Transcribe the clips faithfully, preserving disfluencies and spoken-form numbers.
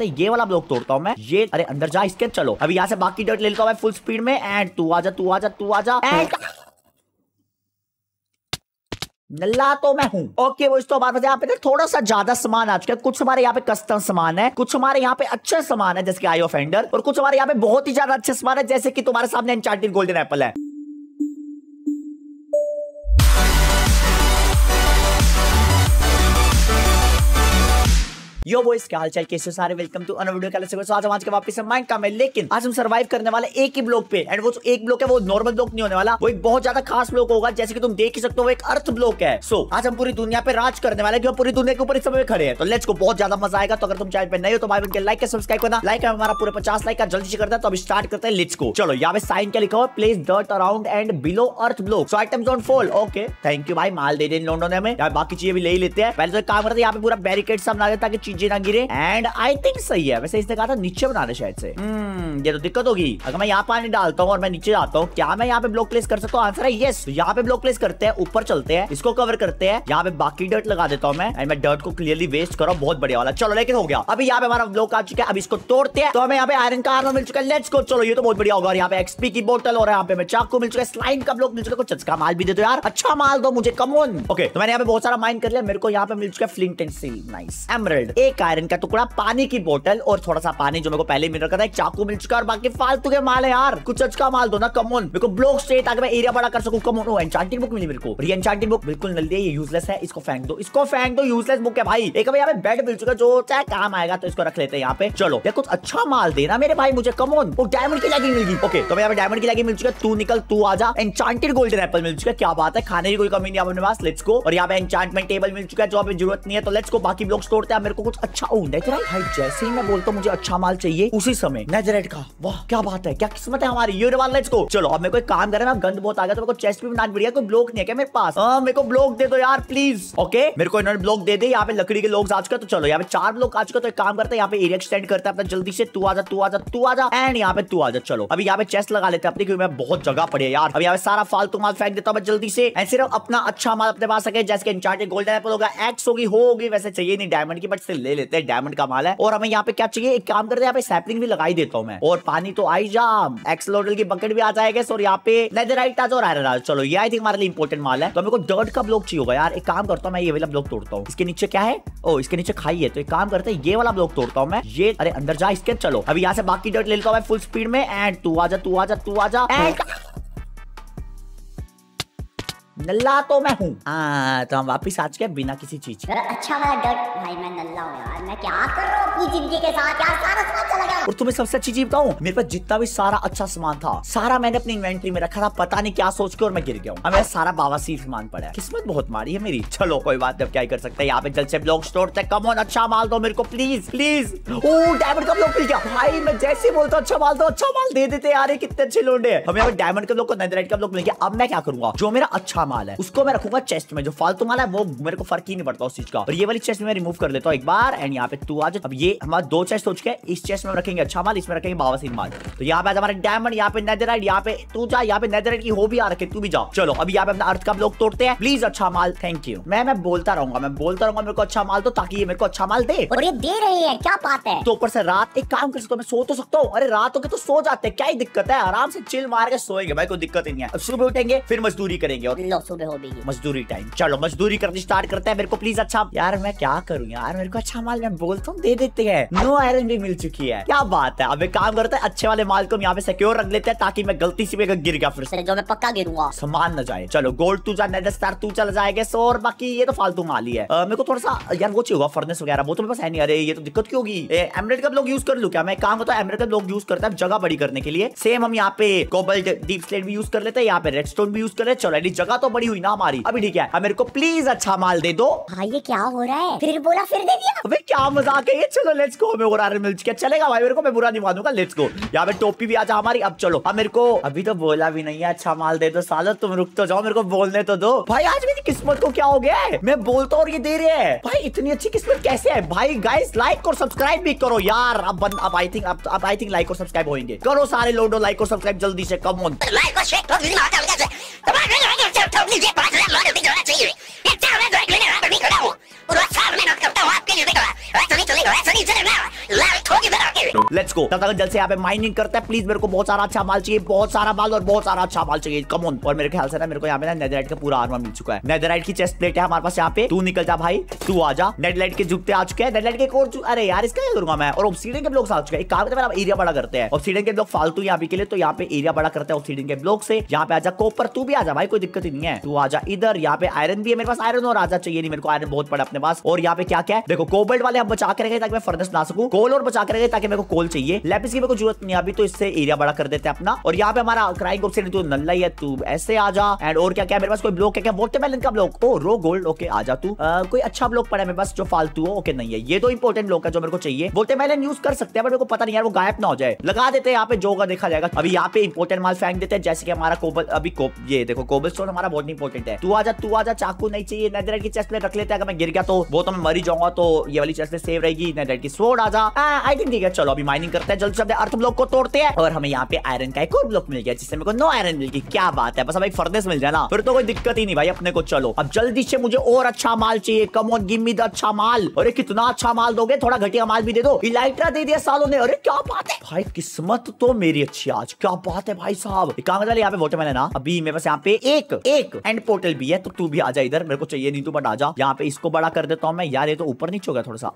तो ये वाला ब्लॉक तोड़ता हूँ मैं ये। अरे अंदर जा इसके। चलो अभी यहाँ से बाकी डर्ट ले लेता हूँ मैं फुल स्पीड में। एंड तू आजा तू आजा तू आजा। एंड नल्ला तो मैं हूँ। ओके वो तो बात यहाँ पे थोड़ा सा ज्यादा सामान आ चुका है। कुछ हमारे यहाँ पे कस्टम सामान है, कुछ हमारे यहाँ पे अच्छे सामान है जैसे आई ऑफेंडर, और कुछ हमारे यहाँ पे बहुत ही ज्यादा अच्छे सामान है जैसे कि तुम्हारे सामने एन्चांटेड गोल्डन एप्पल है। यो बॉयज क्या हालचाल, कैसे सारे, वेलकम टू अनदर वीडियो। तो आज हम आज के वापस से माइनक्राफ्ट में, लेकिन आज हम सर्वाइव करने वाले एक ही ब्लॉक पे। एंड वो जो एक ब्लॉक है वो नॉर्मल ब्लॉक नहीं होने वाला, वो एक बहुत ज्यादा खास ब्लॉक होगा जैसे कि तुम देख ही सकते हो, एक अर्थ ब्लॉक है। सो so, आज हम पूरी दुनिया पे राज करने वाले, क्योंकि पूरी दुनिया के ऊपर इस समय खड़े हैं। तो लेट्स को बहुत ज्यादा मजा आएगा। तो अगर तुम चैनल पे नए हो तो भाई उनके लाइक सब्सक्राइब करना। लाइक हमारा पूरे पचास लाइक का जल्दी से करता है। तो अभी स्टार्ट करते हैं, लेट्स को। चलो यहाँ पे साइन क्या लिखा हुआ, place dirt around and below earth block so items don't fall. Okay thank you भाई, माल दे दे लोंडों में। बाकी चीजें भी ले ही लेते हैं। पहले तो काम करते हैं यहाँ पे पूरा बैरिकेड सामने आ जाता चीजें ना गिरे। एंड आई थिंक सही है। वैसे इसने कहा था नीचे बनाने शायद से। हम्म ये तो दिक्कत होगी अगर मैं यहाँ पानी डालता हूँ और मैं नीचे जाता हूँ। क्या मैं यहाँ पे ब्लॉक प्लेस कर सकता हूँ? आंसर है यस। तो यहाँ पे ब्लॉक प्लेस करते हैं, ऊपर चलते हैं, इसको कवर करते हैं। यहाँ पे बाकी डर्ट लगा देता हूँ मैं। एंड मैं डर्ट को क्लियरली वेस्ट करो, बहुत बढ़िया वाला। चलो लेकिन हो गया। अभी यहाँ पे हमारा ब्लॉक आ चुका है, अब इसको तोड़ते हैं। तो हमें यहाँ पे आयरन का आर्मर मिल चुका है, लेट्स गो। चलो ये तो बहुत बढ़िया होगा। और यहाँ पे एक्सपी की बोतल और यहाँ पे मैं चाकू मिल चुका है, स्लाइम का ब्लॉक मिल चुका है। कुछ अच्छा माल भी दे दो यार, अच्छा माल दो मुझे, कम ऑन। ओके तो मैंने यहाँ पे बहुत सारा माइन कर लिया। मेरे को यहाँ पे मिल चुका है flint and steel, nice. Emerald, एक आयरन का टुकड़ा, पानी की बोतल और थोड़ा सा पानी जो मेरे को पहले मिल रखा था, एक चाकू मिल चुका है। और बाकी फालतू के माल है यार, कुछ अच्छा माल दो ना, कम ऑन। मेरे को ब्लॉक स्ट्रेट आगे मैं एरिया बड़ा कर सकूं, come on. Oh enchanted book मिली मेरे को, री एन्चांटेड बुक बिल्कुल नल दिया, ये यूजलेस है, इसको फेंक दो, इसको फेंक दो, यूजलेस बुक है भाई। एक भाई यहां पे बेड मिल चुका जो चाहे काम आएगा, तो इसको रख लेते हैं यहां पे। चलो ये कुछ अच्छा माल देना मेरे भाई मुझे, कम ऑन। वो डायमंड की लैगी मिल गई। ओके तो मैं यहां पे डायमंड की लैगी मिल चुका है, तू निकल तू आजा। एन्चांटेड गोल्डन एप्पल मिल चुका है, क्या बात है, खाने की कोई कमी नहीं अपने पास, लेट्स गो। और यहां पे एन्चांटमेंट टेबल मिल चुका है जो हमें जरूरत नहीं है, तो लेट्स गो। बाकी ब्लॉक्स तोड़ते हैं। मेरे को कुछ अच्छा ऊंट है भाई, जैसे ही मैं बोलता हूँ मुझे अच्छा माल चाहिए उसी समय नेजरेट का। वाह क्या बात है, क्या किस्मत है हमारी, ये वाला। Let's go. चलो अब मेरे को एक काम करना, गंद बहुत आ गया तो मेरे को चेस्ट भी बनानी पड़ेगी। कोई ब्लॉक नहीं है क्या मेरे पास? हां मेरे को ब्लॉक दे दो यार प्लीज। ओके मेरे को इन्होंने ब्लॉक दे दिए। यहाँ पे लकड़ी के लोग आ चुके हैं, तो चलो यहाँ पे चार ब्लॉक आ चुके हैं। तो एक काम करते हैं यहाँ पे एरिया एक्सटेंड करते हैं अपना जल्दी से। तू आजा तू आजा तू आजा एंड यहाँ पे तू आजा। चलो अभी यहाँ पे चेस्ट लगा लेते हैं अपनी, क्योंकि बहुत जगह पड़ी है यार। अब यहाँ पे सारा फालतू माल फेंक देता हूँ मैं जल्दी से। एंड सिर्फ अपना अच्छा माल अपने पास रखे, जैसे एन्चांटेड गोल्डन एप्पल होगा, एक्स होगी, होगी वैसे चाहिए नहीं डायमंड की, बट से ले लेते हैं, डायमंड का माल है। और हमें यहाँ पे क्या चाहिए, एक काम करते हैं यहाँ पे सैपलिंग भी लगाई देता हूँ मैं। और पानी तो आई जाम, एक्सलोडल की बकेट भी आ जाएगा। और यहाँ पे लेदराइट और आयरन आज। चलो ये आई थिंक हमारे लिए इंपॉर्टेंट माल है। तो मेरे को डर्ट का ब्लॉक चाहिए होगा यार। एक काम करता हूँ मैं, ये वाला ब्लॉक तोड़ता हूँ। इसके नीचे क्या है? ओ इसके नीचे खाई है। तो एक काम करते हैं ये वाला ब्लॉक तोड़ता हूँ मैं ये। अरे अंदर जा इसके। चलो अभी यहाँ से बाकी डर्ट ले लेता हूँ मैं फुल स्पीड में। एंड तू आजा तू आजा तू आजा। नल्ला तो मैं हूँ। तो हम वापिस आ चुके बिना किसी चीज के। अच्छा वाला डर्ट भाई, मैं नल्ला हूँ यार, मैं क्या कर रहा हूँ अपनी जिंदगी के साथ यार, सारा सामान चला गया। और तुम्हें सबसे अच्छी चीज बताऊँ, मेरे पास जितना भी सारा अच्छा सामान था सारा मैंने अपनी इन्वेंट्री में रखा था, पता नहीं क्या सोच के, और मैं गिर गया हूँ। हमें सारा बावासीर सामान पड़ा है, किस्मत बहुत मारी है मेरी। चलो कोई बात नहीं, क्या कर सकते हैं। यहाँ पे जल्द से ब्लॉक स्टोर तक, कम ऑन अच्छा माल दो मेरे को प्लीज प्लीज। ओ डायमंड का ब्लॉक मिल गया भाई, मैं जैसे ही बोलता हूँ अच्छा माल दो अच्छा माल दे देते यार, कितने अच्छे लोंडे हैं। हमें डायमंड का ब्लॉक को नेदरराइट का ब्लॉक मिल गया। अब मैं क्या करूंगा, जो मेरा अच्छा माल है उसको मैं रखूंगा चेस्ट में, जो फालतू माल है वो मेरे को फर्क ही नहीं पड़ता उस चीज का। और ये वाली चेस्ट में रिमूव कर लेता हूं एक बार। एंड यहाँ पे तू आज। अब ये हमारे दो चेस्ट हो चुके हैं, इस चेस्ट में रखेंगे अच्छा माल, इसमें रखेंगे बावासीर माल। तो यहाँ पे हमारे डायमंड, यहाँ पे नेदरराइट, यहाँ पे तू जा, यहाँ पे नेदरराइट की हो भी आ रखे, तू भी जाओ। चलो अभी यहाँ पे अपना अर्थ का ब्लॉक तोड़ते हैं प्लीज, अच्छा माल थैंक यू। मैं मैं बोलता रहूंगा मैं बोलता रहूंगा मेरे को अच्छा माल दो, ताकि ये मेरे को अच्छा माल दे। और ये दे रही है, क्या बात है। तो ऊपर से रात, एक काम कर सकता हूँ मैं, सो तो सकता हूँ। अरे रात हो गई तो सो जाते हैं, क्या ही दिक्कत है, आराम से चिल मार के सोएंगे भाई, कोई दिक्कत ही नहीं है। सुबह उठेंगे फिर मजदूरी करेंगे, और मजदूरी टाइम। चलो मजदूरी करनी स्टार्ट करते हैं। मेरे को प्लीज अच्छा यार, मैं क्या करूं यार, मेरे को अच्छा माल मैं बोलता हूँ दे देते हैं। नो आयरन भी मिल चुकी है, क्या बात है। अब एक काम करते हैं अच्छे वाले माल को हम यहाँ पे सिक्योर रख लेते हैं, ताकि मैं गलती से भी गिर गया फिर से जो मैं पक्का गिरूंगा, सामान न जाए। चलो गोल्ड तू जा, नेदर स्टार तू चला जाएगा। और बाकी ये तो फालतू माल ही है। आ, मेरे को थोड़ा सा यार वो चाहिए होगा, फर्नेस वगैरह वो तो मेरे पास है नहीं। अरे ये तो दिक्कत क्यों होगी। एमरेड का ब्लॉक यूज कर लू क्या मैं? काम होता है एमरेड का ब्लॉक यूज करता है जगह बड़ी करने के लिए। सेम हम यहाँ पे कोबाल्ट डीप स्लेट भी यूज कर लेते हैं, यहाँ पे रेडस्टोन भी यूज कर लेते। चलो जगह तो बड़ी हुई ना हमारी, अभी ठीक है। अब मेरे को प्लीज अच्छा माल दे दो। हाँ ये क्या हो रहा है, फिर बोला फिर दे दिया, अबे क्या मजाक है ये। चलो लेट्स गो, हमें और आयरन मिल चुका है, चलेगा भाई मेरे को, मैं बुरा नहीं मानूंगा। Let's go. यहाँ पे टोपी भी आजा हमारी। अब चलो अब मेरे को अभी तो बोला भी नहीं है अच्छा माल दे दो, सालो तुम रुक तो जाओ, मेरे को बोलने तो दो भाई। आज मेरी किस्मत को क्या हो गया है, मैं बोलता हूँ और ये दे रहे है भाई, इतनी अच्छी किस्मत कैसे है भाई। गाइस लाइक और सब्सक्राइब भी करो यार। अब अब आई थिंक अब आई थिंक लाइक और सब्सक्राइब होंगे, करो सारे लोडो लाइक और सब्सक्राइब जल्दी से, कम ऑन। चाहिए लेट्स गो। तब तक जल्द से यहाँ पे माइनिंग करते हैं। प्लीज मेरे को बहुत सारा अच्छा माल चाहिए, बहुत सारा माल और बहुत सारा अच्छा माल चाहिए। Come on. और मेरे ख्याल से ना मेरे को यहाँ पे ना नेदरराइट का पूरा आर्मर मिल चुका है। नेदरराइट की चेस्ट प्लेट है हमारे पास यहाँ पे। तू निकल जा भाई, तू आ जा। नेदरराइट के जुगते आ चुके हैं। नेदरराइट के कोर चु... अरे यार इसका क्या करूंगा मैं। और ऑब्सीडियन के ब्लॉक्स आ चुके हैं। एक काम करते हैं, एरिया बड़ा करते हैं। ऑब्सीडियन के ब्लॉक फालतू यहाँ के लिए, तो यहाँ पे एरिया बड़ा करते हैं ऑब्सीडियन के ब्लॉक से। यहाँ पे आजा कॉपर, तू भी आजा भाई, कोई दिक्कत ही नहीं है। तू आजा इधर। यहाँ पे आयरन भी है मेरे पास। आयरन और आजा चाहिए नहीं मेरे को, आयरन बहुत पड़ा अपने पास। और यहाँ पे क्या क्या है देखो, कोबाल्ट वाले हम बचा के रखे ताकि मैं फर्नेस बना सकूं। कोल और बचा के रखे ताकि मेरे को कोल चाहिए। लेपिस की मेरे को जरूरत नहीं अभी, तो इससे एरिया बड़ा कर देते हैं अपना। और यहाँ पे हमारा क्राइंग ऑप्शन तो नल्ला ही है, तू ऐसे आ जा। एंड और क्या क्या मेरे पास कोई ब्लॉक है क्या? वाटरमेलन का ब्लॉक, ओ रो गोल्ड, ओके आ जा तू। कोई अच्छा ब्लॉक पड़ा है मेरे पास जो फालतू हो? ओके नहीं है। ये दो इंपॉर्टेंट ब्लॉक है जो मेरे को चाहिए। वाटरमेलन यूज कर सकते हैं, बट मेरे को पता नहीं यार वो गायब ना हो जाए। लगा देते हैं यहाँ पे, जो होगा देखा जाएगा। अभी यहाँ पे इंपॉर्टेंट माल फेंक देते हैं, जैसे कि हमारा कोबल। अभी ये देखो कोबल स्टोन हमारा बहुत इंपॉर्टेंट है। तू आजा, तू आजा। चाकू नहीं चाहिए। नेदरराइट की चेस्ट प्लेट रख लेते हैं, अगर मैं गिर गया तो वो तो मैं मरी जाऊंगा, तो ये वाली चेस्ट प्लेट सेव रहेगी। नेदरराइट की स्वॉर्ड आजा। आई थिंक ठीक है, चलो अभी माइनिंग करते हैं जल्द से जल्द। अर्थ ब्लॉक को तोड़ते हैं और हमें यहाँ पे आयरन का एक और ब्लॉक मिल गया, जिससे मेरे को नो आयरन मिल गई। क्या बात है, बस अब एक फर्नेस मिल जाए ना, फिर तो कोई दिक्कत ही नहीं भाई अपने को। चलो अब जल्दी से मुझे और अच्छा माल चाहिए। Come on give me the अच्छा माल। अरे कितना अच्छा माल दोगे, थोड़ा घटिया माल भी दे दो। इलाइट्रा दे दिया सालों ने, अरे क्या बात है भाई, किस्मत तो मेरी अच्छी आज। क्या बात है भाई साहब। काम चल, यहाँ पे वाटरमेलन ना अभी मेरे पास यहाँ पे एक एक एंड पोर्टल भी है, तो तू भी आ जा इधर। मेरे को चाहिए नहीं तू, बट आ जा। यहाँ पे इसको बड़ा कर देता हूँ मैं। यार ये तो ऊपर नीचे हो गया थोड़ा सा।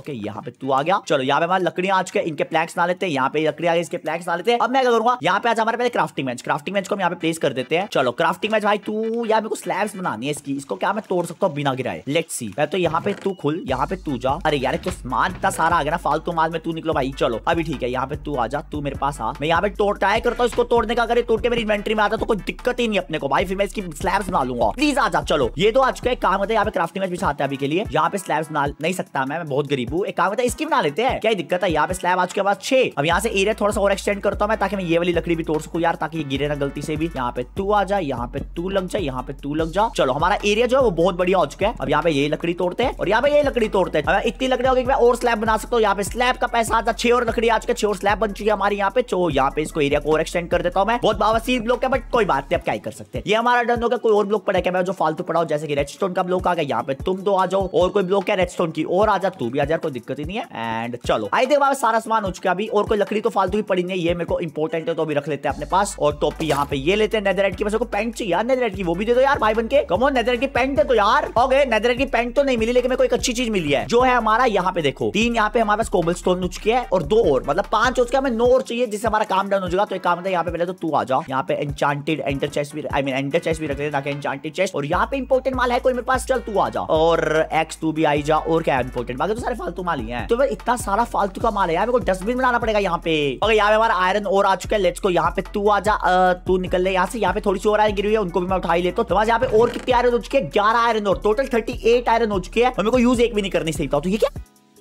ओके यहाँ पे तू आ गया। चलो यहाँ पे हमारे लकड़ियां आ चुके हैं, इनके प्लैक्स ना लेते हैं। यहाँ पे लकड़ियां इसके प्लैक्स ना लेते हैं। अब मैं क्या करूंगा, यहाँ पे आज हमारे पहले क्राफ्टिंग मैच, क्राफ्टिंग मैच को हम यहाँ पे प्लेस कर देते हैं। चलो क्राफ्टिंग मैच भाई तू। यार मेरे को स्लैब्स बनानी है इसकी। इसको क्या मैं तोड़ सकता हूँ बिना गिराए? Let's see. तो यहाँ पे तू खुल, यहाँ पे तू जा। अरे यार तो सामान इतना सारा आ गया ना फालतू माल में। तू निकलो भाई। चलो अभी ठीक है, यहाँ पे तू आ जा, तू मेरे पास आ। मैं यहाँ पे तोड़ ट्राई करता हूँ इसको तोड़ने का। अगर तोड़ के मेरी इन्वेंट्री में आता तो कोई दिक्कत ही नहीं अपने को भाई, फिर मैं इसकी स्लैब्स बना लूंगा। प्लीज आ जा। चलो ये तो आज का एक काम होता है, यहाँ पे क्राफ्टिंग मैच बिछाते हैं अभी के लिए। यहाँ पे स्लैब्स बना नहीं सकता मैं, मैं बहुत गरीब हूँ। एक काम होता है इसकी बना लेते हैं, क्या दिक्कत है। यहाँ पे स्लैब आज के बाद छह। अब यहाँ से एरिया थोड़ा सा और एक्सटेंड करता हूँ मैं, ताकि मैं ये वाली लकड़ी भी तोड़ सकूं यार, ताकि ये गिरे ना गलती से भी। यहाँ पे तू आ जा, यहाँ पे तू लग जा, यहाँ पे तू लग जा। चलो हमारा एरिया जो है वो बहुत बढ़िया हो चुका है। अब यहाँ पे ये लकड़ी तोड़ते हैं और यहाँ पे ये लकड़ी तोड़ते हैं। अब इतनी लकड़ी होगी मैं और स्लैब बना सकता हूँ। यहाँ पे स्लैब का पैसा आता, छह और लकड़ी आज के छह और स्लैब बन चुकी है हमारी यहाँ पे। तो यहाँ पे इसको एरिया को और एक्सटेंड कर देता हूँ मैं। बहुत बावसीर ब्लॉक है, बट कोई बात नहीं, अब क्या ही कर सकते हैं। ये हमारा डन होगा। कोई और ब्लॉक पड़ा क्या मैं जो फालतू पड़ा हो? जैसे कि रेडस्टोन का ब्लॉक आ गया, यहाँ पे तुम दो आ जाओ। और कोई ब्लॉक है रेडस्टोन की, और आ जा, तू भी आ जा, कोई दिक्कत ही नहीं है। एंड चलो आई देखो सारा सामान हो चुका है अभी। और कोई लकड़ी तो फालतू ही पड़ी नहीं है, ये मेरे को इंपॉर्टेंट है तो अभी रख लेते हैं अपने पास। और टोपी यहाँ पे ये लेते हैं। नेदरराइट की वैसे को पैंट चाहिए यार, नेदरराइट की वो भी दे दो यार भाई बन के। कम ऑन नेदरराइट की पैंट दे दो यार। ओके नेदरराइट की पैंट तो नहीं मिली, लेकिन मेरे को एक अच्छी चीज मिली है, जो है हमारा यहाँ पे देखो तीन। यहाँ पे हमारे पास कोबलस्टोन हो चुके हैं और दो और, मतलब पांच हो चुके हैं। हमें नौ और चाहिए जिससे हमारा काम डन हो जाएगा। तो एक काम था, यहाँ पे पहले तो तू आ जा। यहाँ पे एन्चांटेड एंटर चेस्ट भी, आई मीन एंटर चेस्ट भी रख लेते हैं, ताकि एन्चांटेड चेस्ट। और यहाँ पे इंपॉर्टेंट माल है कोई मेरे पास, चल तू आ जा। और एक्स तू भी आई जा। और क्या इंपॉर्टेंट, बाकी तो सारे फालतू माल ही है। तो इतना सारा फालतू का माल है यार, मेरे को डस्टबिन बनाना पड़ेगा यहाँ पे। ओके यहाँ पे हमारा आयरन और आ चुका है। लेट्स को यहाँ पे तू आ जा। तू निकल ले यहाँ से। यहाँ पे थोड़ी सी और आयरन गिरी हुई है, उनको भी मैं उठा ही लेता हूँ। तो यहाँ पे और कितने आयरन हो चुके हैं? ग्यारह आयरन और टोटल थर्टी एट आयरन हो चुके हैं। मेरे को यूज एक भी नहीं करनी चाहिए। तो ये क्या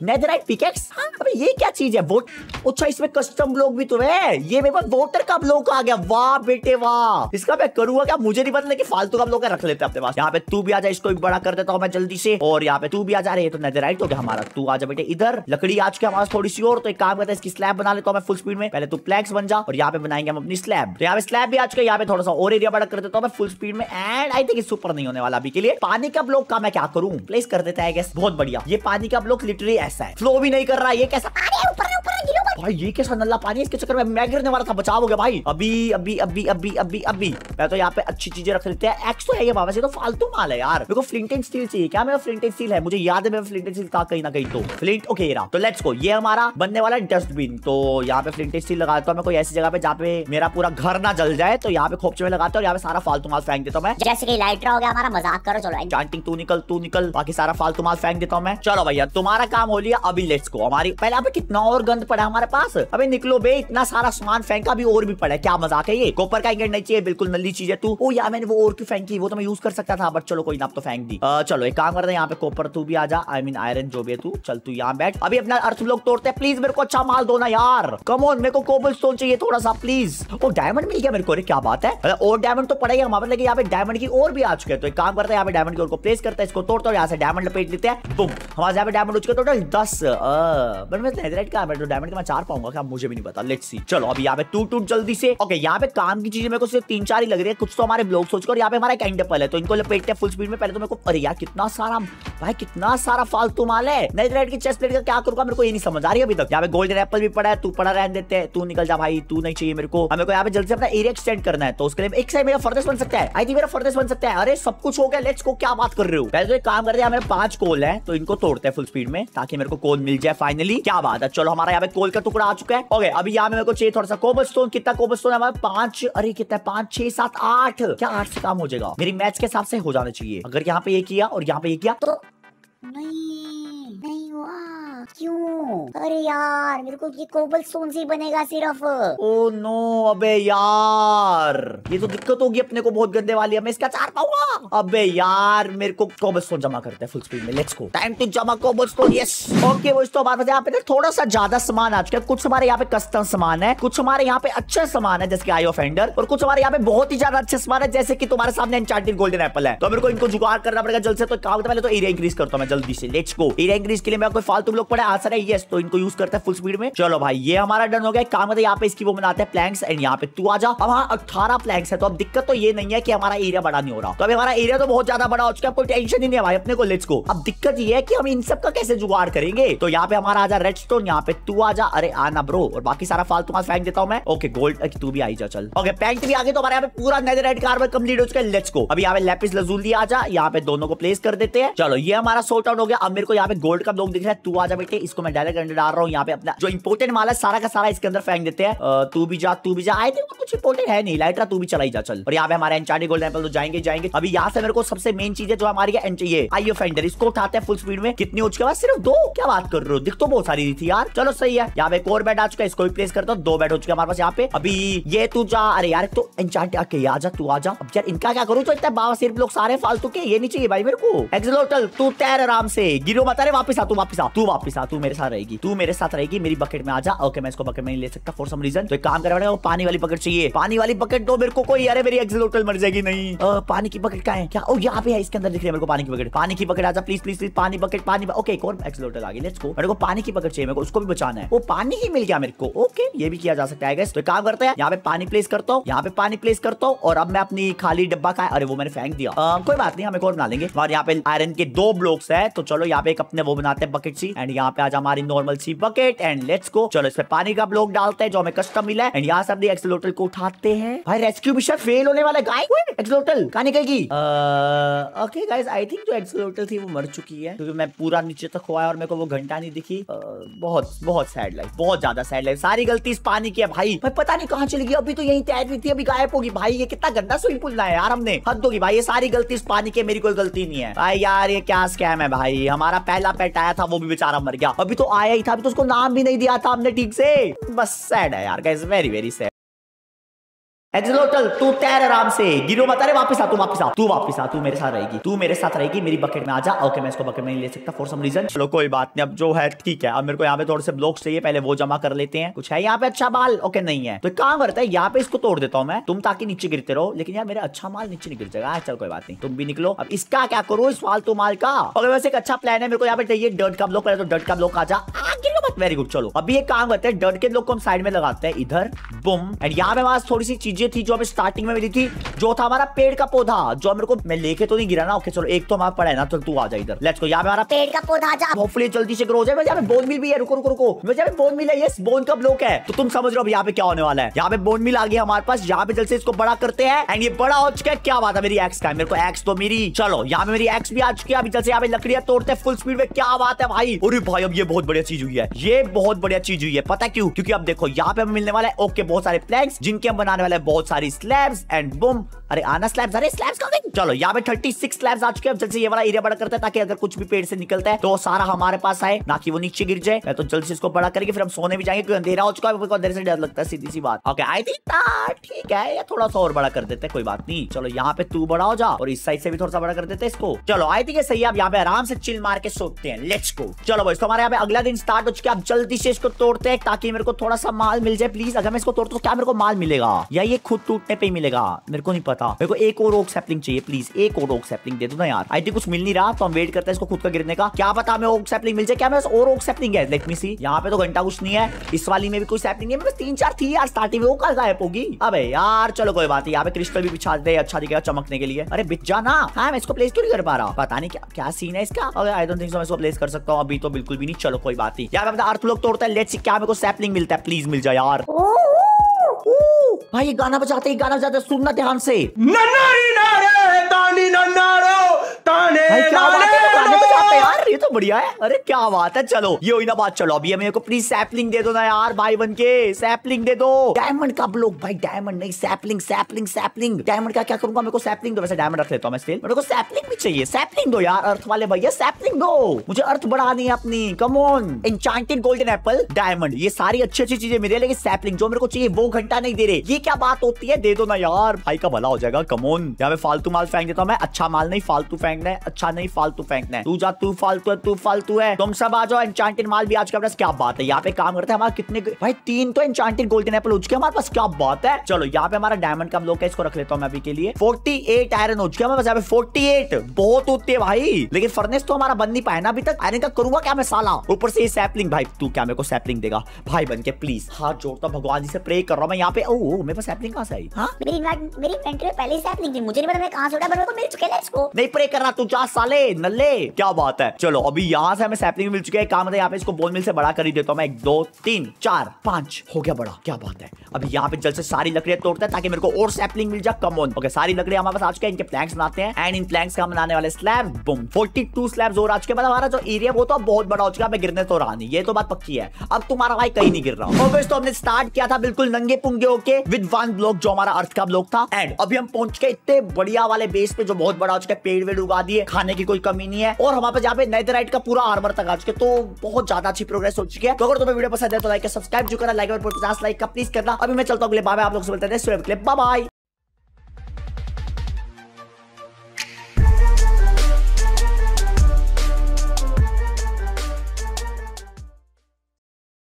नेदरराइट पिकेक्स? हाँ, अबे ये क्या चीज है? वोट, अच्छा इसमें कस्टम ब्लॉक भी तो है। ये मेरे पास वोटर का ब्लॉक आ गया। वाह बेटे वाह, इसका मैं करूंगा क्या? मुझे नहीं पता, लेकिन फालतू का ब्लॉक रख लेते हैं अपने पास। यहाँ पे तू भी आजा, इसको भी बड़ा कर देता हूँ मैं जल्दी से। और यहाँ पे तू भी आजा। रही तो नेदरराइट हो गया हमारा। तू आजा बेटे इधर। लकड़ी आज के हमारे थोड़ी सी और, तो एक काम करता है इसकी स्लैब बना लेता हूँ मैं फुल स्पीड में। पहले तू प्लैक्स बन जा और यहाँ पे बनाएंगे हम अपनी स्लैब। तो यहाँ पे स्लैब भी आज का यहाँ पे थोड़ा सा और एरिया बड़ा कर देता हूँ मैं फुल स्पीड में। एंड आई थिंक सुपर नहीं होने वाला अभी के लिए। पानी का ब्लॉक का मैं क्या करूँ? प्लेस कर देता है बहुत बढ़िया। ये पानी का ब्लॉक लिटरली फ्लो भी नहीं कर रहा है। ये कैसा पानी है? ऊपर ऊपर भाई ये कैसा नल्ला पानी है? इसके चक्कर में मैं गिरने वाला था, बचाव हो गया भाई। अभी अभी अभी अभी अभी अभी मैं तो यहाँ पे अच्छी चीजें रख लेते हैं। एक्स तो है ये बाबा से, तो फालतू माल है यार। मेरे को फ्लिंट एंड स्टील चाहिए क्या? मेरा फ्लिंट एंड स्टील है, मुझे याद है मेरा फ्लिंट एंड स्टील था कहीं ना कहीं। तो फ्लिंट ओके रहा। तो लेट्स गो। ये हमारा बनने वाला डस्टबिन। तो यहाँ पे फ्लिंट एंड स्टील लगाता हूँ मैं कोई ऐसी जगह पे जहाँ पे मेरा पूरा घर ना जल जाए। तो यहाँ पे खोपचे में लगाता हूँ। यहाँ पे सारा फालतू माल फेंक देता हूँ मैं, जैसे कि लाइटरा हो गया हमारा। मजाक करो, चलो चांटिंग तू निकल तू निकल। बाकी सारा फालतू माल फेंक देता हूँ मैं। चलो भैया तुम्हारा काम हो लिया। अभी लेट्स गो हमारी। पहले आप कितना और गंद पड़ा हमारे पास। अबे निकलो बे, इतना सारा सामान फेंका, अभी और भी पड़ा है। क्या मजाक है ये? कॉपर का इंगेट नहीं चाहिए, बिल्कुल नल्ली चीज है तू। ओ यार मैंने वो और क्यों फेंकी, वो तो मैं यूज कर सकता था, बट चलो कोई ना, अब तो फेंक दी। आ, चलो एक काम करते हैं, यहाँ पे कॉपर तू भी आ जा। आई मीन आयरन जो भी है तू, चल तू यहाँ बैठ। अभी अपना अर्थ ब्लॉक तोड़ते हैं। प्लीज मेरे को अच्छा माल दो ना यार। कम ऑन, मेरे को कोबलस्टोन चाहिए थोड़ा सा प्लीज। ओ डायमंड मिल गया मेरे को, अरे क्या बात है। और डायमंड तो पड़ा ही हमारे, लेकिन यहाँ पे डायमंड की और भी आ चुके हैं। तो एक काम करते हैं, यहाँ पे डायमंड की और को प्लेस करते हैं। इसको तोड़ते हैं, यहाँ से डायमंड लपेट लेते हैं। बुम, हमारे यहाँ पे डायमंड हो चुके टोटल दस। बट मैं डायमंड का चार पाऊंगा क्या मुझे भी नहीं पता, लेट्स सी। चलो अभी यहाँ पे टूट टूट जल्दी से। ओके यहाँ पे काम की चीजें मेरे को सिर्फ तीन चार ही लग रही है, कुछ तो हमारे ब्लॉक सोचकर। यहाँ पे हमारा एक एंडरपल है तो इनको लपेटते हैं फुल स्पीड में। पहले तो मेरे को, अरे यार कितना सारा भाई, कितना सारा फालतू माल है। नई रेड की चेस्ट प्लेट का क्या करूंगा मेरे को ये नहीं समझ आ रही अभी तक। यहाँ पे गोल्डन एप्पल भी पड़ा है, तू पड़ा रहने देते हैं, तू निकल जा भाई, तू नहीं चाहिए मेरे को। हमें को यहाँ पे जल्दी से अपना एरिया एक्सटेंड करना है, तो उसके लिए एक साइड मेरा फर्नेस बन सकता है, आई थिंक मेरा फर्नेस बन सकता है। अरे सब कुछ हो गया, लेट्स गो। क्या बात कर रहे हो। पहले तो एक काम करते हैं, हमारे पांच कोल है तो इनको तोड़ते हैं फुल स्पीड में ताकि मेरे को कोल मिल जाए फाइनली। क्या बात है, चलो हमारा यहाँ पे कोल का टुकड़ा आ चुका है। ओके अभी यहाँ मेरे को चाहिए थोड़ा सा कोबलस्टोन। कितना कोबलस्टोन है हमारे पांच, अरे कितना है, पांच छह सात आठ। क्या आठ से काम हो जाएगा मेरी मैच के हिसाब से, हो जाना चाहिए। अगर यहाँ पे ये किया और यहाँ पे ये किया तो नहीं नहीं हुआ क्यों। अरे यार मेरे को ये कोबलस्टोन से ही बनेगा सिर्फ। ओ नो, अबे यार ये तो दिक्कत होगी अपने को, बहुत गंदे वाली है। मैं इसका चार पाऊंगा। अबे यार मेरे को कोबलस्टोन जमा करते हैं फुल स्पीड में, लेट्स गो। टाइम टू जमा कोबलस्टोन, यस। ओके वो इस तो हमारे यहाँ पे थोड़ा सा ज्यादा सामान आ चुका है। कुछ हमारे यहाँ पे कस्टम सामान है, कुछ हमारे यहाँ पे अच्छा सामान है जैसे की आई ऑफ एंडर, और कुछ हमारे यहाँ पे बहुत ही ज्यादा अच्छा सामान है जैसे की तुम्हारे सामने एन्चांटेड गोल्डन एप्पल है। तो मेरे को इनको जुगाड़ करना पड़ेगा जल्द से। तो काम पहले तो एरिया इंक्रीज करता हूँ मैं जल्दी से, लेट्स गो। एरिया इंक्रीज के लिए मैं कोई फालतू लोग पड़े आसर है, यस। तो इनको यूज करता है फुल स्पीड में। चलो भाई ये हमारा डन हो गया। काम करते हैं यहाँ पे इसकी वो बनाते हैं प्लैंक्स, एंड यहाँ पे तू आ जा। अब हाँ अठारह प्लैंक्स है, तो अब दिक्कत तो ये नहीं है कि हमारा एरिया बड़ा नहीं हो रहा। तो अब हमारा एरिया तो बहुत ज्यादा बड़ा हो चुका है, कोई टेंशन ही नहीं है भाई अपने को, लेट्स गो। अब दिक्कत ये है कि हम इन सब का कैसे जुगाड़ करेंगे। तो यहाँ पे हमारा आ जा रेडस्टोन, यहाँ पे तू आ जा, अरे आना ब्रो, और बाकी सारा फालतू माल फेंक देता हूँ मैं। ओके गोल्ड तू भी आई जा, चल। ओके पैंट भी आ गई, तो हमारे यहाँ पे पूरा नेदरराइट कार्बन कंप्लीट हो चुका है, लेट्स गो। अभी यहाँ पे लैपिस लैज़ुली आ जा, यहाँ पे दोनों को प्लेस कर देते हैं। चलो ये हमारा सॉर्ट आउट हो गया। अब मेरे को यहाँ पे गोल्ड का ब्लॉक दिख रहा है, तू आ जा बेटे। इसको मैं डायरेक्ट अंदर डाल रहा हूँ। यहाँ पे अपना जो इंपोर्टेंट माल है सारा का सारा इसके अंदर फेंक देते हैं। तू भी जा, तू भी जा, आई थिंक कुछ इंपोर्टेंट है नहीं। लाइटरा तू भी चला जा, चल। और यहाँ पे हमारे एन्चांटेड गोल्डन एप्पल तो जाएंगे जाएंगे। अभी यहाँ से मेरे को सबसे मेन चीज है जो हमारी है आई ऑफ एंडर, इसको उठाते हैं फुल स्पीड में। कितनी ऊंच के बाद सिर्फ दो, क्या बात कर रहे हो, दिख तो बहुत सारी थी यार। चलो सही है। यहाँ पे एक और बेड आ चुका है, इसको भी प्लेस करता हूँ। दो बेड हो चुके हमारे पास यहाँ पे। अभी ये तू जा, अरे यार तो एन्चांट आके आ जा, तू आ जा। अब यार इनका क्या करूँ, तो इतना बाबा सिर्फ लोग सारे फालतू के, ये नहीं चाहिए भाई मेरे को। एक्सलोटल तू तैर आराम से, गिरो बता रहे, वापस आ तू, वापस आ तू, वापस आ तू, मेरे साथ रहेगी, तू मेरे साथ रहेगी, मेरी बकेट में आ जा। ओके मैं इसको बकेट में नहीं ले सकता फॉर सम रीजन, तो एक काम करवाने, वो पानी वाली बकेट चाहिए, पानी वाली बकेट दो मेरे को कोई। अरे मेरी एक्सलोटल मर जाएगी। नहीं आ, पानी की बकेट कहाँ है, क्या ओ यहाँ पे है, इसके अंदर दिख रही है मेरे को पानी की बकेट। पानी की बकेट आ जा प्लीज प्लीज प्लीज, पानी बकेट पानी। ओके एक और एक्सलोटल आ गई, लेट्स गो। मेरे को पानी की बकेट चाहिए, मेरे को उसको भी बचाना है। वो पानी ही मिल गया मेरे को, ओके ये भी किया जा सकता है। तो काम करते हैं, यहाँ पे पानी प्लेस करता हूँ, यहाँ पे पानी प्लेस करता हूँ। और अब मैं अपनी खाली डब्बा का, अरे वो मैंने फेंक दिया, कोई बात नहीं, हम एक और बना लेंगे। और यहाँ पे आयरन के दो ब्लॉक्स है, तो चलो यहाँ पे एक अपने वो बनाते हैं बकेट सी, एंड यहाँ पे आज हमारी नॉर्मल सी बकेट, एंड लेट्स गो। चलो इसमें पानी का ब्लॉक डालते हैं जो हमें कस्टम मिला है, एंड यहाँ से अपने एक्सलोटल को उठाते हैं। भाई रेस्क्यू मिशन फेल होने वाला है, एक्सलोटल कहाँ निकलेगी। ओके गाइस आई थिंक जो एक्सलोटल थी वो मर चुकी है, क्योंकि मैं पूरा नीचे तक हुआ है और मेरे को वो घंटा नहीं दिखी। uh, बहुत बहुत सैड लाइफ, बहुत ज्यादा सैड लाइफ। सारी गलती इस पानी की है भाई, भाई पता नहीं कहाँ चली गई। अभी तो यही तैर रही थी, अभी गायब होगी भाई। ये कितना गंदा स्विमिंग पूल है यार, हमने हद होगी भाई। ये सारी गलती इस पानी की, मेरी कोई गलती नहीं है भाई। यार ये क्या स्कैम है भाई, हमारा पहला पेट आया था वो भी बेचारा मर गया। अभी तो आया ही था, अभी तो उसको नाम भी नहीं दिया था हमने ठीक से। बस सैड है यार guys, very very sad. Axolotl तू तैर आराम से, गिरो मत, अरे वापस आ तू, वापस आ तू, वापस आ तू, मेरे साथ रहेगी, तू मेरे साथ रहेगी, मेरी बकेट में आ जा। ओके मैं इसको बकेट में नहीं ले सकता फॉर सम रीजन। चलो कोई बात नहीं, अब जो है ठीक है। अब मेरे को यहाँ पे थोड़े से ब्लॉक्स चाहिए, पहले वो जमा कर लेते हैं। कुछ है यहाँ पे अच्छा माल, ओके नहीं है, तो काम करता है यहाँ पे इसको तोड़ देता हूँ मैं, तुम ताकि नीचे गिरते रहो। लेकिन यार मेरा अच्छा माल नीचे नहीं गिर जाएगा, चल कोई बात नहीं, तुम भी निकलो। अब इसका क्या करो, इस फालतू माल का। ओके वैसे एक अच्छा प्लान है, मेरे को यहाँ पे चाहिए डर्ट का ब्लॉक, पहले तो डर्ट का ब्लॉक आ जा, वेरी गुड। चलो अभी एक काम करते हैं, डर्ट के लोग को हम साइड में लगाते हैं इधर, बुम। एंड यहाँ पे पास थोड़ी सी चीजें थी जो हमें स्टार्टिंग में मिली थी, जो था हमारा पेड़ का पौधा, जो मेरे को मैं लेके तो नहीं गिरा ना। ओके चलो एक तो हमारा पड़ा है ना, चल तू आ जा इधर, लेट्स गो। यहाँ पे हमारा पेड़ का पौधा जा, होपफुली जल्दी से ग्रो हो जाए। मुझे यहाँ पे बोन मिल भी है, रुको रुको रुको, मुझे यहाँ पे बोन मिल है, यस बोन का ब्लॉक है। तो तुम समझ रहे हो यहाँ पे क्या होने वाला है। यहाँ पे बोन मिल आ गया हमारे पास, यहाँ पे जल्द से इसको बड़ा करते हैं, एंड ये बड़ा हो चुका है। क्या बात है, मेरी एक्स का, मेरे को एक्स तो मेरी। चलो यहाँ पे मेरी एक्स भी आ चुकी है। अभी जल्द से यहाँ पे लकड़ियां तोड़ते फुल स्पीड में। क्या बात है भाई, अरे भाई अब ये बहुत बढ़िया चीज हुई है, ये बहुत बढ़िया चीज हुई है। पता क्यों, क्योंकि अब देखो यहाँ पे मिलने वाला है ओके बहुत सारे प्लैंक्स, जिनके हम बनाने वाले हैं बहुत सारी स्लैब्स, एंड बूम। अरे आना स्लैब्स, अरे स्लैब्स का। चलो यहाँ पे छत्तीस स्लैब्स आ चुके हैं। अब जल्द से ये वाला एरिया बड़ा करते हैं ताकि अगर कुछ भी पेड़ से निकलता है तो सारा हमारे पास आए, ना कि वो नीचे गिर जाए। तो जल्द से इसको बड़ा करेंगे, फिर हम सोने भी जाएंगे क्योंकि अंधेरा हो चुका है, मेरे को अंधेरे से डर लगता है, सीधी सी बात। ओके आई थिंक ठीक है, या थोड़ा सा और बड़ा कर देते हैं, कोई बात नहीं। चलो यहाँ पे तू बड़ा हो जा, और इस साइड से भी थोड़ा सा बड़ा कर देते हैं इसको। चलो आई थिंक सही है, आप यहाँ पे आराम से चिल मार के सोते हैं, लेट्स गो। चलो भाई तो हमारे यहाँ पे अगला दिन स्टार्ट हो चुका है। आप जल्दी से इसको तोड़ते हैं ताकि मेरे को थोड़ा सा माल मिल जाए प्लीज। अगर मैं इसको तोड़ता हूँ क्या मेरे को माल मिलेगा, या ये खुद टूटने पे ही मिलेगा, मेरे को नहीं पता। मेरे को एक और ओक सैपलिंग चाहिए प्लीज, एक और ओक सैपलिंग दे दो ना यार। आई थिंक कुछ मिल नहीं रहा तो हम वेट करते हैं इसको खुद का गिरने का। क्या पता हमें ओक सैपलिंग मिल जाए। क्या मेरे और ओक सैपलिंग है? Let me see. यहाँ पे तो घंटा कुछ नहीं है, इस वाली में भी कोई सैपलिंग नहीं है। बस तीन चार थी यार स्टार्टिंग में, वो कहाँ गायब होगी। अबे यार चलो कोई बात नहीं। यहाँ पे क्रिस्टल भी बिछा दे, अच्छा दिखेगा चमकने के लिए। अरे बिच जाना। हाँ मैं इसको प्लेस क्यों नहीं कर पा रहा, पता नहीं क्या क्या सीन है इसका। आई डोंट थिंक सो मैं इसको प्लेस कर सकता हूँ अभी तो बिल्कुल भी नहीं। चलो कोई बात नहीं यार, अर्थ लोग तोड़ता है। लेट्स सी क्या मेरे को सैपलिंग मिलता है, प्लीज मिल जाए यार। भाई ये गाना बजाते हैं, गाना बजाते हैं, सुनना ध्यान से। नन्नारी नारे तानी नन्नारो ताने नारे यार, ये तो बढ़िया है। अरे क्या बात है। चलो ये हुई ना बात। चलो अभी मेरे को प्लीज सैपलिंग दे दो ना यार, भाई बन के सैपलिंग दे दो। डायमंड का ब्लॉक भाई, डायमंड नहीं सैपलिंग, सैपलिंग सैपलिंग। डायमंड का क्या करूंगा, मेरे को सैपलिंग दो। वैसे डायमंड रख लेता हूं मैं स्टिल, मेरे को सैपलिंग भी चाहिए। सैपलिंग दो यार अर्थ वाले भैया, सैपलिंग दो मुझे, अर्थ बढ़ानी है अपनी। Come on. Enchanted golden apple, diamond, ये सारी अच्छी अच्छी चीजें मिले, लेकिन सैपलिंग जो मेरे को चाहिए वो घंटा नहीं दे रहे। ये क्या बात होती है, दे दो ना यार, भाई का भला हो जाएगा। Come on. यहाँ पे फालतू माल फेंक देता हूँ मैं, अच्छा माल नहीं फालतू फेंकना है, अच्छा नहीं फालतू फेंकना है। तू जा, तू फालतू है, तू फालतू है, तुम सब आ जाओ। एन्चांटेड माल भी आज के पास। क्या बात है। यहाँ पे काम करते हैं हमारे कितने भाई, तीन तो एन्चांटेड गोल्डन एप्पल हो चुके हमारे पास। क्या बात है। चलो यहाँ पे हमारा डायमंड का ब्लॉक है, इसको रख लेता हूँ मैं अभी के लिए। अड़तालीस आयरन हो चुके हमारे पास, अड़तालीस बहुत होते हैं भाई। लेकिन फर्नेस तो हमारा बन नहीं पाया ना अभी तक। आयरन का करूंगा क्या मैं साला, ऊपर से ये सैपलिंग। भाई तू क्या मेरे को सैपलिंग देगा भाई बन के, प्लीज हाथ जोड़ता हूं भगवान जी से, प्रे कर रहा हूँ मैं यहाँ पे। ओह मेरे पास सैपलिंग कहाँ से आई? हां मेरी मेरी इन्वेंटरी में पहले ही सैपलिंग थी, मुझे नहीं पता मैं कहां से उड़ा, पर मेरे को मिल चुके हैं इसको। नहीं प्रे कर रहा तू, जा साले नल्ले। क्या बात है। चलो अभी यहाँ से हमें सैपलिंग मिल चुकी है। काम है यहाँ पे इसको बोन मिल से बड़ा कर ही देता हूँ मैं। एक दो तीन चार पांच हो गया बड़ा। क्या बात है। अभी यहाँ पे जल्द से सारी लकड़ियां तोड़ता है ताकि मेरे को और सैपलिंग मिल जाए। Come on. ओके सारी लकड़ियां हमारे पास आ चुके हैं, इनके प्लैंक्स बनाते हैं एंड इन प्लैंक्स का बनाने वाले स्लैब। बूम बयालीस स्लैब्स और आ चुके हैं। हमारा जो एरिया वो तो बहुत बड़ा हो चुका है, गिरने तो रहा नहीं, ये तो बात पक्की है। अब तुम्हारा भाई कहीं नहीं गिर रहा। ओके तो हमने स्टार्ट किया था बिल्कुल नंगे पुंगे होके विद वन ब्लॉक, जो हमारा अर्थ का ब्लॉक था। एंड अभी हम पहुंच गए इतने बढ़िया वाले बेस पे जो बहुत बड़ा हो चुका है। पेड़ वेड़ उगा दिए, खाने की कोई कमी नहीं है, और हमारे पास यहाँ पे नेदरराइट का पूरा आर्मर तक आ चुके, तो बहुत ज्यादा अच्छी प्रोग्रेस हो चुकी है। तो अगर तुम्हें वीडियो पसंद है तो लाइक सब्सक्राइब जो करना, लाइक और पचास लाइक का प्लीज करना। अभी मैं चलता हूँ, आप लोग से मिलते हैं, बाय बाय।